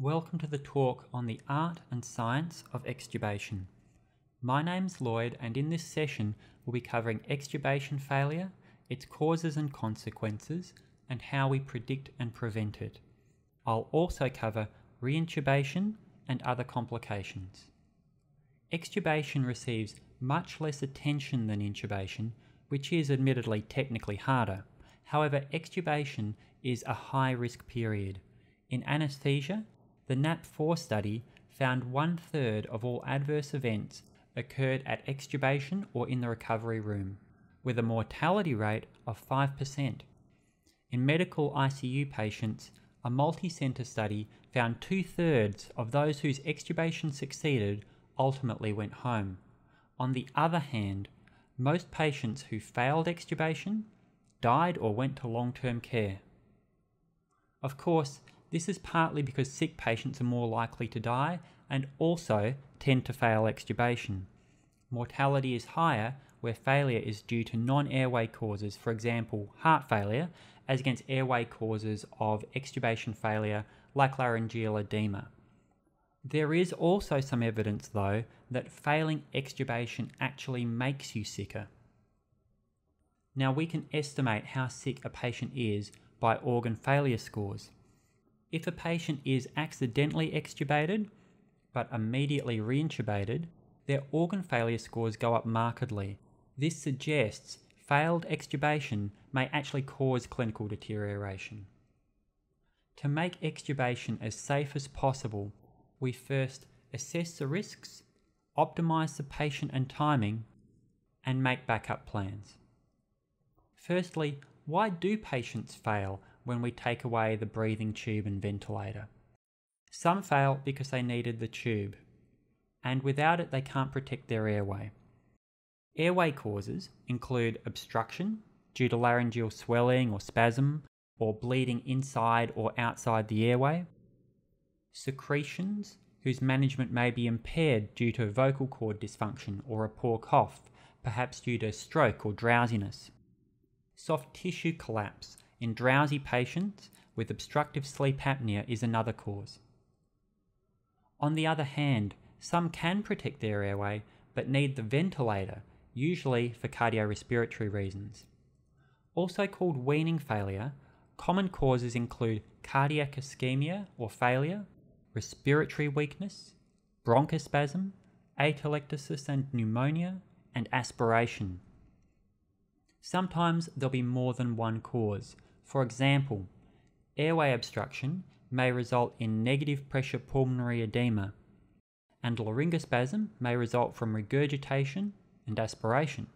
Welcome to the talk on the art and science of extubation. My name's Lloyd, and in this session we'll be covering extubation failure, its causes and consequences, and how we predict and prevent it. I'll also cover reintubation and other complications. Extubation receives much less attention than intubation, which is admittedly technically harder. However, extubation is a high-risk period. In anaesthesia, the NAP4 study found 1/3 of all adverse events occurred at extubation or in the recovery room, with a mortality rate of 5%. In medical ICU patients, a multi-centre study found 2/3 of those whose extubation succeeded ultimately went home. On the other hand, most patients who failed extubation died or went to long-term care. Of course, this is partly because sick patients are more likely to die and also tend to fail extubation. Mortality is higher where failure is due to non-airway causes, for example heart failure, as against airway causes of extubation failure like laryngeal edema. There is also some evidence though that failing extubation actually makes you sicker. Now we can estimate how sick a patient is by organ failure scores. If a patient is accidentally extubated but immediately reintubated, their organ failure scores go up markedly. This suggests failed extubation may actually cause clinical deterioration. To make extubation as safe as possible, we first assess the risks, optimise the patient and timing, and make backup plans. Firstly, why do patients fail when we take away the breathing tube and ventilator? Some fail because they needed the tube, and without it they can't protect their airway. Airway causes include obstruction due to laryngeal swelling or spasm, or bleeding inside or outside the airway, secretions whose management may be impaired due to vocal cord dysfunction or a poor cough, perhaps due to stroke or drowsiness, soft tissue collapse in drowsy patients with obstructive sleep apnea is another cause. On the other hand, some can protect their airway but need the ventilator, usually for cardiorespiratory reasons. Also called weaning failure, common causes include cardiac ischemia or failure, respiratory weakness, bronchospasm, atelectasis and pneumonia, and aspiration. Sometimes there'll be more than one cause. For example, airway obstruction may result in negative pressure pulmonary edema, and laryngospasm may result from regurgitation and aspiration.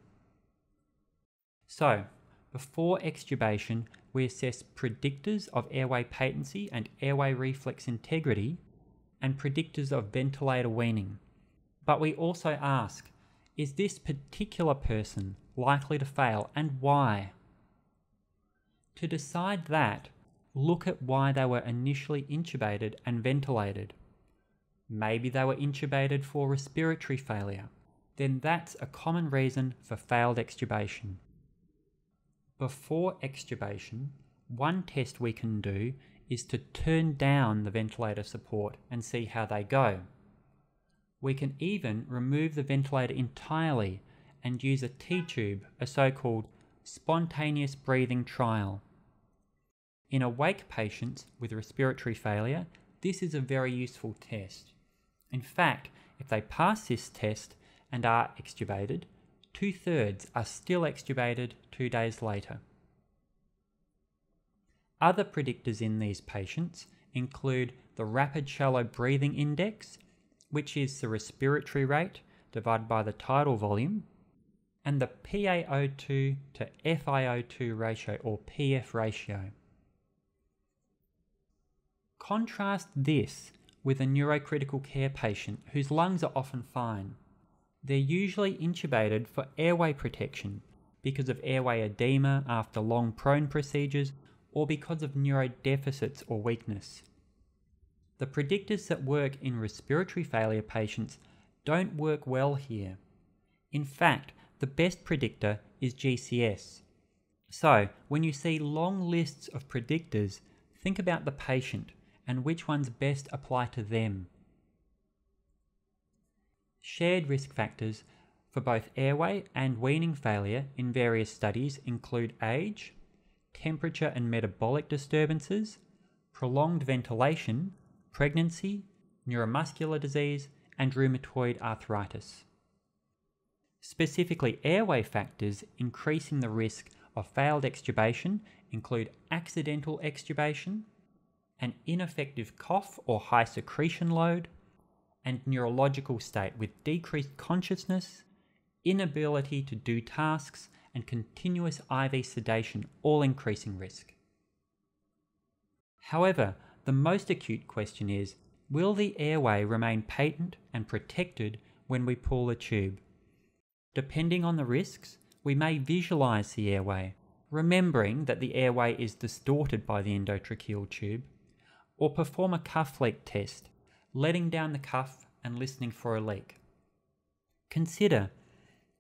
So, before extubation, we assess predictors of airway patency and airway reflex integrity, and predictors of ventilator weaning. But we also ask, is this particular person likely to fail, and why? To decide that, look at why they were initially intubated and ventilated. Maybe they were intubated for respiratory failure. Then that's a common reason for failed extubation. Before extubation, one test we can do is to turn down the ventilator support and see how they go. We can even remove the ventilator entirely and use a T-tube, a so-called spontaneous breathing trial. In awake patients with respiratory failure, this is a very useful test. In fact, if they pass this test and are extubated, 2/3 are still extubated 2 days later. Other predictors in these patients include the rapid shallow breathing index, which is the respiratory rate divided by the tidal volume, and the PaO2 to FiO2 ratio, or PF ratio. Contrast this with a neurocritical care patient whose lungs are often fine. They're usually intubated for airway protection because of airway edema after long prone procedures or because of neurodeficits or weakness. The predictors that work in respiratory failure patients don't work well here. In fact, the best predictor is GCS. So, when you see long lists of predictors, think about the patient and which ones best apply to them. Shared risk factors for both airway and weaning failure in various studies include age, temperature and metabolic disturbances, prolonged ventilation, pregnancy, neuromuscular disease, and rheumatoid arthritis. Specifically, airway factors increasing the risk of failed extubation include accidental extubation, an ineffective cough or high secretion load, and neurological state with decreased consciousness, inability to do tasks, and continuous IV sedation, all increasing risk. However, the most acute question is, will the airway remain patent and protected when we pull the tube? Depending on the risks, we may visualize the airway, remembering that the airway is distorted by the endotracheal tube, or perform a cuff leak test, letting down the cuff and listening for a leak. Consider,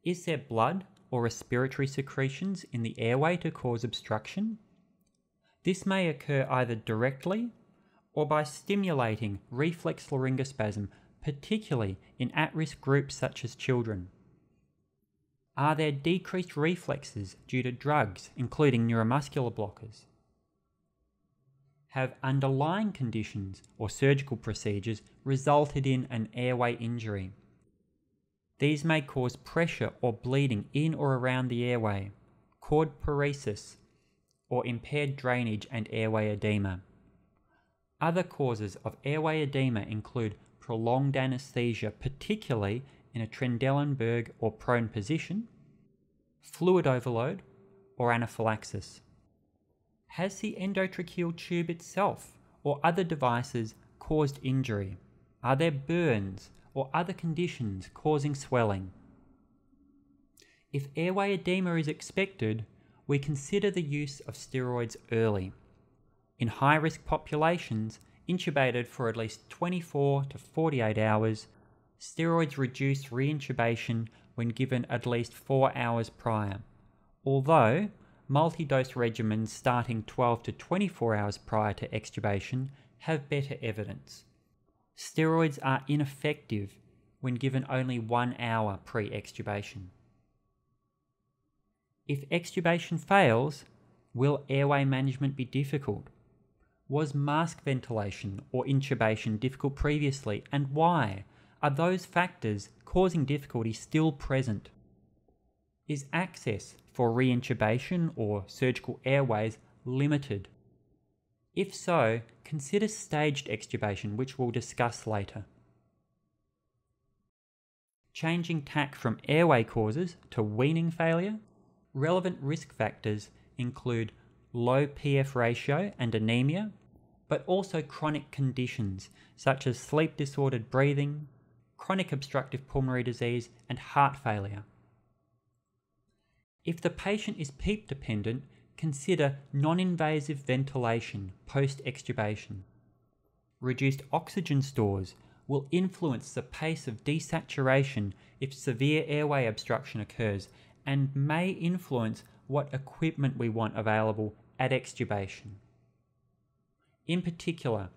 is there blood or respiratory secretions in the airway to cause obstruction? This may occur either directly or by stimulating reflex laryngospasm, particularly in at-risk groups such as children. Are there decreased reflexes due to drugs, including neuromuscular blockers? Have underlying conditions or surgical procedures resulted in an airway injury? These may cause pressure or bleeding in or around the airway, cord paresis, or impaired drainage and airway edema. Other causes of airway edema include prolonged anesthesia, particularly in a Trendelenburg or prone position, fluid overload, or anaphylaxis. Has the endotracheal tube itself or other devices caused injury? Are there burns or other conditions causing swelling? If airway edema is expected, we consider the use of steroids early. In high-risk populations, intubated for at least 24 to 48 hours, steroids reduce reintubation when given at least 4 hours prior, although multi-dose regimens starting 12 to 24 hours prior to extubation have better evidence. Steroids are ineffective when given only 1 hour pre-extubation. If extubation fails, will airway management be difficult? Was mask ventilation or intubation difficult previously, and why? Are those factors causing difficulty still present? Is access for reintubation or surgical airways limited? If so, consider staged extubation, which we'll discuss later. Changing tack from airway causes to weaning failure, relevant risk factors include low PF ratio and anemia, but also chronic conditions such as sleep-disordered breathing, chronic obstructive pulmonary disease, and heart failure. If the patient is PEEP dependent, consider non-invasive ventilation post-extubation. Reduced oxygen stores will influence the pace of desaturation if severe airway obstruction occurs, and may influence what equipment we want available at extubation. In particular,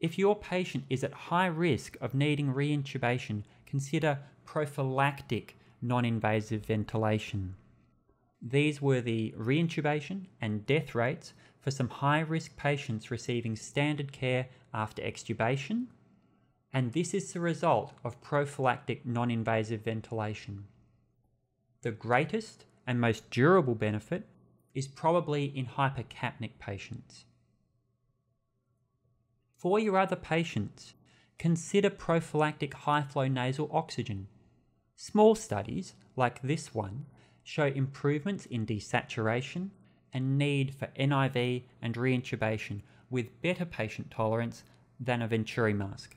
if your patient is at high risk of needing reintubation, consider prophylactic non-invasive ventilation. These were the reintubation and death rates for some high-risk patients receiving standard care after extubation, and this is the result of prophylactic non-invasive ventilation. The greatest and most durable benefit is probably in hypercapnic patients. For your other patients, consider prophylactic high-flow nasal oxygen. Small studies, like this one, show improvements in desaturation and need for NIV and reintubation with better patient tolerance than a venturi mask.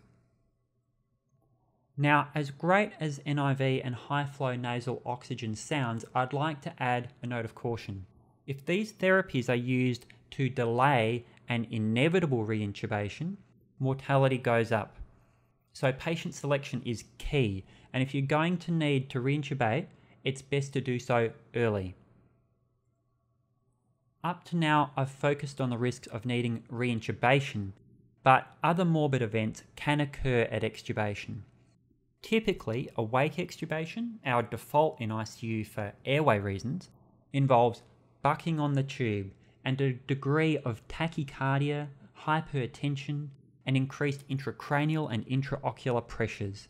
Now, as great as NIV and high-flow nasal oxygen sounds, I'd like to add a note of caution. If these therapies are used to delay an inevitable reintubation, mortality goes up. So patient selection is key, and if you're going to need to reintubate, it's best to do so early. Up to now, I've focused on the risks of needing reintubation, but other morbid events can occur at extubation. Typically, awake extubation, our default in ICU for airway reasons, involves bucking on the tube and a degree of tachycardia, hypertension, and increased intracranial and intraocular pressures.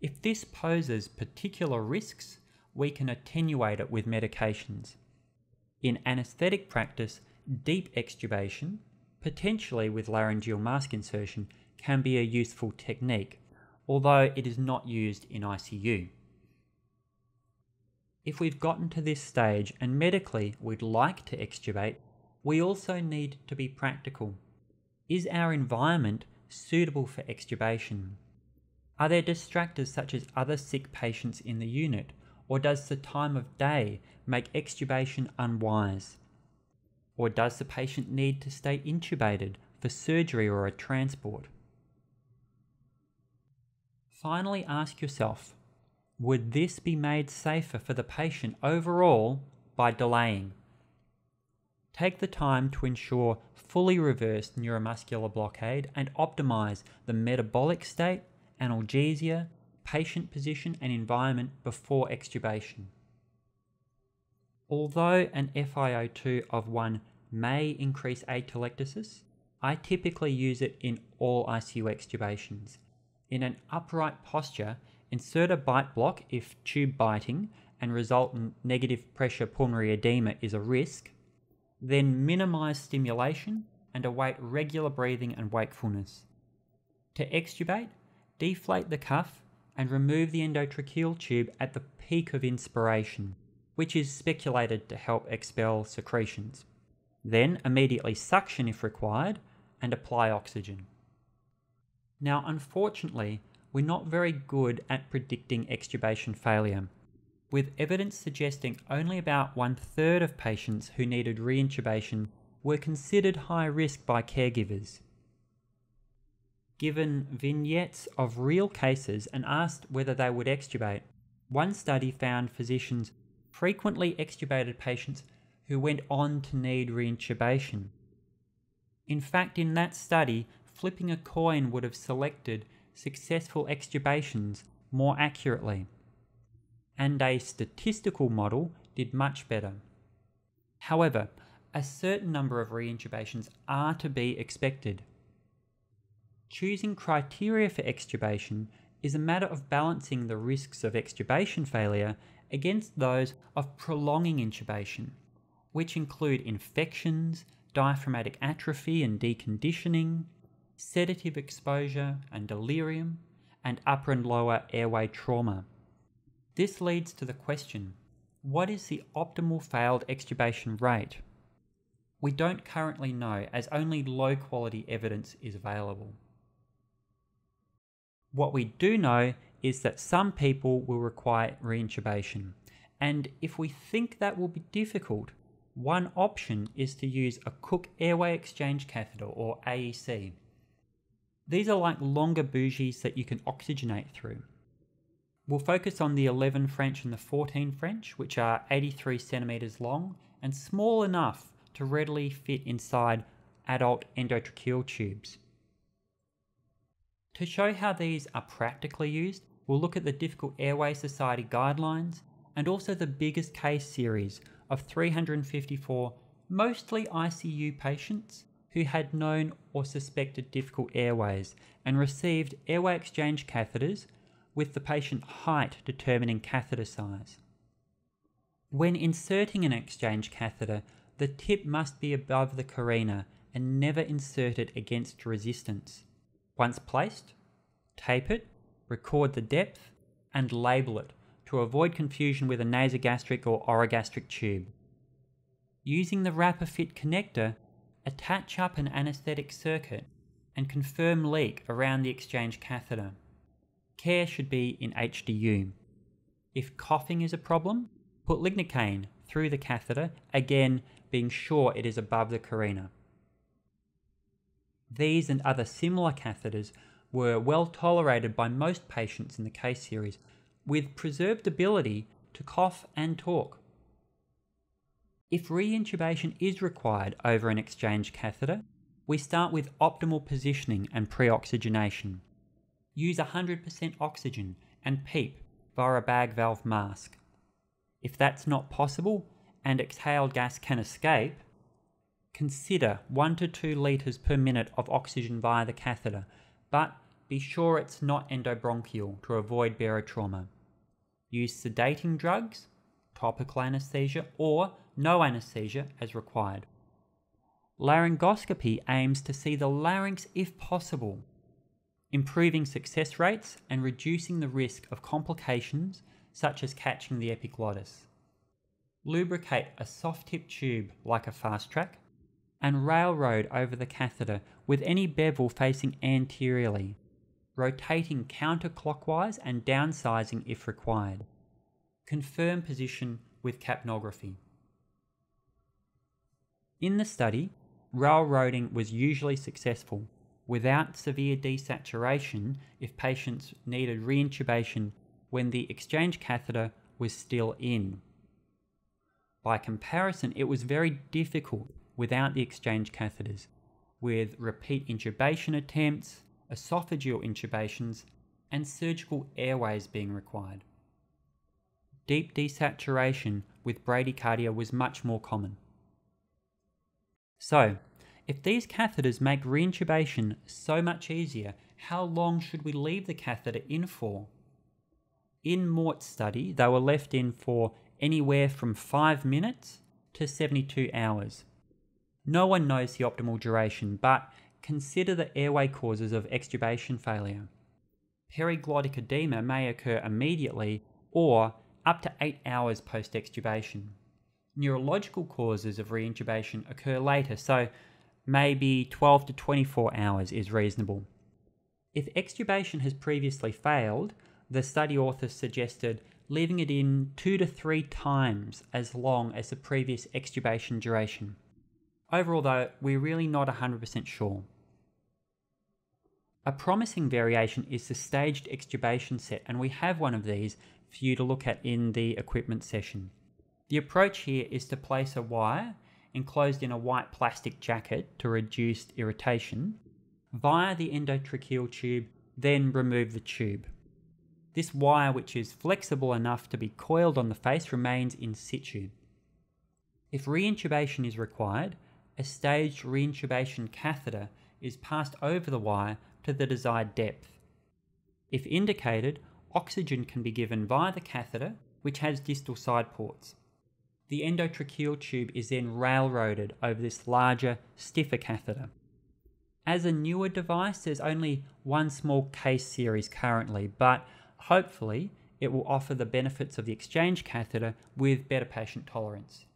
If this poses particular risks, we can attenuate it with medications. In anaesthetic practice, deep extubation, potentially with laryngeal mask insertion, can be a useful technique, although it is not used in ICU. If we've gotten to this stage and medically we'd like to extubate, we also need to be practical. Is our environment suitable for extubation? Are there distractors such as other sick patients in the unit, or does the time of day make extubation unwise? Or does the patient need to stay intubated for surgery or a transport? Finally, ask yourself, would this be made safer for the patient overall by delaying? Take the time to ensure fully reversed neuromuscular blockade and optimise the metabolic state, analgesia, patient position and environment before extubation. Although an FiO2 of 1 may increase atelectasis, I typically use it in all ICU extubations. In an upright posture, insert a bite block if tube biting and resultant negative pressure pulmonary edema is a risk, then minimize stimulation and await regular breathing and wakefulness. To extubate, deflate the cuff and remove the endotracheal tube at the peak of inspiration, which is speculated to help expel secretions. Then immediately suction if required and apply oxygen. Now, unfortunately, we're not very good at predicting extubation failure, with evidence suggesting only about 1/3 of patients who needed reintubation were considered high risk by caregivers. Given vignettes of real cases and asked whether they would extubate, one study found physicians frequently extubated patients who went on to need reintubation. In fact, in that study, flipping a coin would have selected successful extubations more accurately, and a statistical model did much better. However, a certain number of reintubations are to be expected. Choosing criteria for extubation is a matter of balancing the risks of extubation failure against those of prolonging intubation, which include infections, diaphragmatic atrophy and deconditioning, sedative exposure and delirium, and upper and lower airway trauma. This leads to the question, what is the optimal failed extubation rate? We don't currently know, as only low quality evidence is available. What we do know is that some people will require reintubation, and if we think that will be difficult, one option is to use a Cook Airway Exchange Catheter, or AEC. These are like longer bougies that you can oxygenate through. We'll focus on the 11 French and the 14 French, which are 83 centimetres long and small enough to readily fit inside adult endotracheal tubes. To show how these are practically used, we'll look at the Difficult Airway Society guidelines and also the biggest case series of 354 mostly ICU patients who had known or suspected difficult airways and received airway exchange catheters, with the patient height determining catheter size. When inserting an exchange catheter, the tip must be above the carina and never inserted against resistance. Once placed, tape it, record the depth, and label it to avoid confusion with a nasogastric or orogastric tube. Using the Rapid Fit connector, attach up an anaesthetic circuit and confirm leak around the exchange catheter. Care should be in HDU. If coughing is a problem, put lignocaine through the catheter, again being sure it is above the carina. These and other similar catheters were well tolerated by most patients in the case series, with preserved ability to cough and talk. If reintubation is required over an exchange catheter, We start with optimal positioning and pre-oxygenation. Use 100% oxygen and PEEP via a bag valve mask. If that's not possible and exhaled gas can escape, consider 1 to 2 litres per minute of oxygen via the catheter, but be sure it's not endobronchial to avoid barotrauma. Use sedating drugs, topical anaesthesia, or no anaesthesia as required. Laryngoscopy aims to see the larynx if possible, improving success rates and reducing the risk of complications such as catching the epiglottis. Lubricate a soft tip tube like a fast track and railroad over the catheter with any bevel facing anteriorly, rotating counterclockwise and downsizing if required. Confirm position with capnography. In the study, railroading was usually successful without severe desaturation if patients needed reintubation when the exchange catheter was still in. By comparison, it was very difficult without the exchange catheters, with repeat intubation attempts, esophageal intubations, and surgical airways being required. Deep desaturation with bradycardia was much more common. So, if these catheters make reintubation so much easier, how long should we leave the catheter in for? In Mort's study, they were left in for anywhere from 5 minutes to 72 hours. No one knows the optimal duration, but consider the airway causes of extubation failure. Periglottic edema may occur immediately or up to 8 hours post-extubation. Neurological causes of reintubation occur later, so maybe 12 to 24 hours is reasonable. If extubation has previously failed, the study authors suggested leaving it in 2 to 3 times as long as the previous extubation duration. Overall though, we're really not 100% sure. A promising variation is the staged extubation set, and we have one of these for you to look at in the equipment session. The approach here is to place a wire enclosed in a white plastic jacket to reduce irritation via the endotracheal tube, then remove the tube. This wire, which is flexible enough to be coiled on the face, remains in situ. If reintubation is required, a staged reintubation catheter is passed over the wire to the desired depth. If indicated, oxygen can be given via the catheter, which has distal side ports. The endotracheal tube is then railroaded over this larger, stiffer catheter. As a newer device, there's only one small case series currently, but hopefully it will offer the benefits of the exchange catheter with better patient tolerance.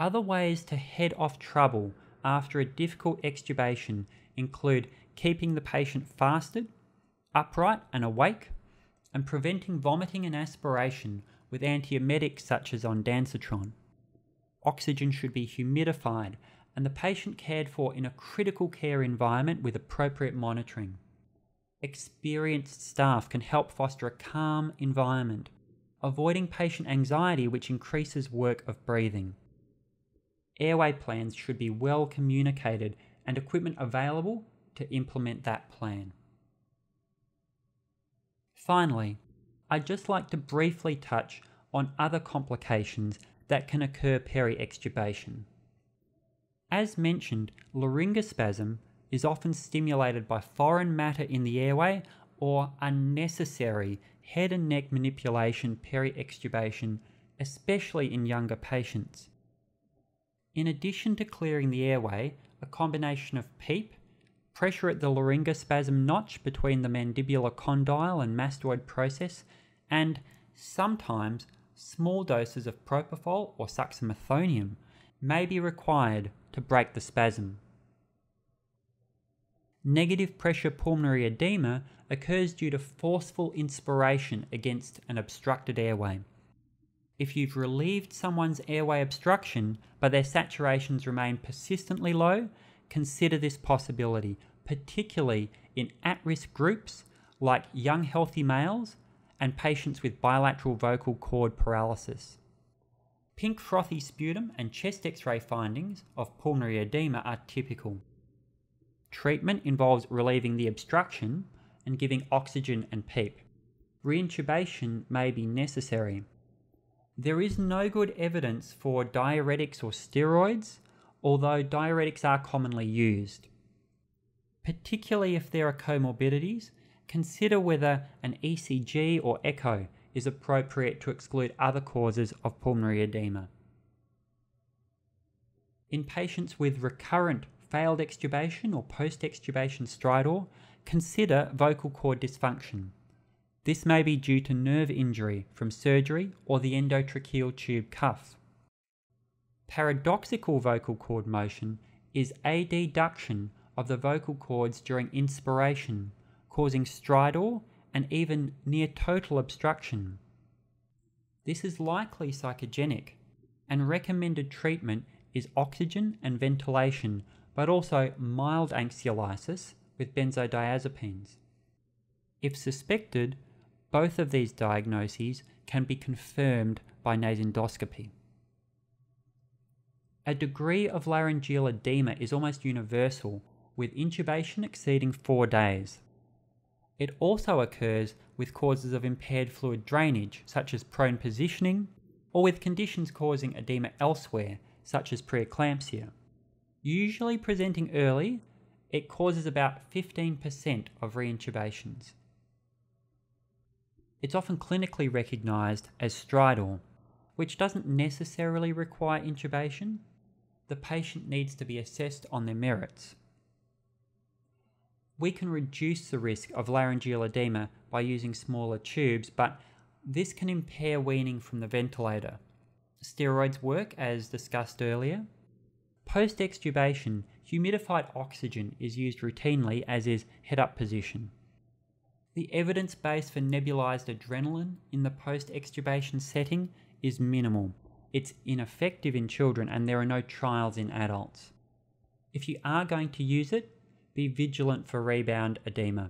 Other ways to head off trouble after a difficult extubation include keeping the patient fasted, upright and awake, and preventing vomiting and aspiration with antiemetics such as Ondansetron. Oxygen should be humidified and the patient cared for in a critical care environment with appropriate monitoring. Experienced staff can help foster a calm environment, avoiding patient anxiety which increases work of breathing. Airway plans should be well communicated and equipment available to implement that plan. Finally, I'd just like to briefly touch on other complications that can occur peri-extubation. As mentioned, laryngospasm is often stimulated by foreign matter in the airway or unnecessary head and neck manipulation peri-extubation, especially in younger patients. In addition to clearing the airway, a combination of PEEP, pressure at the laryngospasm notch between the mandibular condyle and mastoid process, and sometimes small doses of propofol or succinylcholine may be required to break the spasm. Negative pressure pulmonary edema occurs due to forceful inspiration against an obstructed airway. If you've relieved someone's airway obstruction but their saturations remain persistently low, consider this possibility, particularly in at-risk groups like young healthy males and patients with bilateral vocal cord paralysis. Pink frothy sputum and chest x-ray findings of pulmonary edema are typical. Treatment involves relieving the obstruction and giving oxygen and PEEP. Reintubation may be necessary. There is no good evidence for diuretics or steroids, although diuretics are commonly used. Particularly if there are comorbidities, consider whether an ECG or echo is appropriate to exclude other causes of pulmonary edema. In patients with recurrent failed extubation or post-extubation stridor, consider vocal cord dysfunction. This may be due to nerve injury from surgery or the endotracheal tube cuff. Paradoxical vocal cord motion is a deduction of the vocal cords during inspiration, causing stridor and even near total obstruction. This is likely psychogenic, and recommended treatment is oxygen and ventilation, but also mild anxiolysis with benzodiazepines. If suspected, both of these diagnoses can be confirmed by nasendoscopy. A degree of laryngeal edema is almost universal, with intubation exceeding 4 days. It also occurs with causes of impaired fluid drainage, such as prone positioning, or with conditions causing edema elsewhere, such as preeclampsia. Usually presenting early, it causes about 15% of reintubations. It's often clinically recognised as stridor, which doesn't necessarily require intubation. The patient needs to be assessed on their merits. We can reduce the risk of laryngeal edema by using smaller tubes, but this can impair weaning from the ventilator. Steroids work, as discussed earlier. Post-extubation, humidified oxygen is used routinely, as is head-up position. The evidence base for nebulized adrenaline in the post-extubation setting is minimal. It's ineffective in children and there are no trials in adults. If you are going to use it, be vigilant for rebound edema.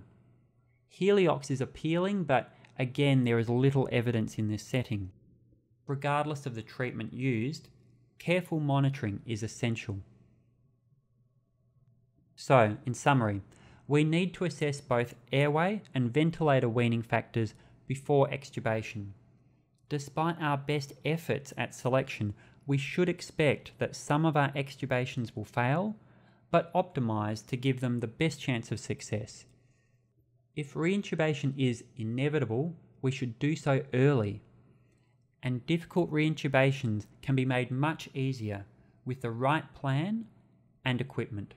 Heliox is appealing, but again there is little evidence in this setting. Regardless of the treatment used, careful monitoring is essential. So, in summary, we need to assess both airway and ventilator weaning factors before extubation. Despite our best efforts at selection, we should expect that some of our extubations will fail, but optimise to give them the best chance of success. If reintubation is inevitable, we should do so early, and difficult reintubations can be made much easier with the right plan and equipment.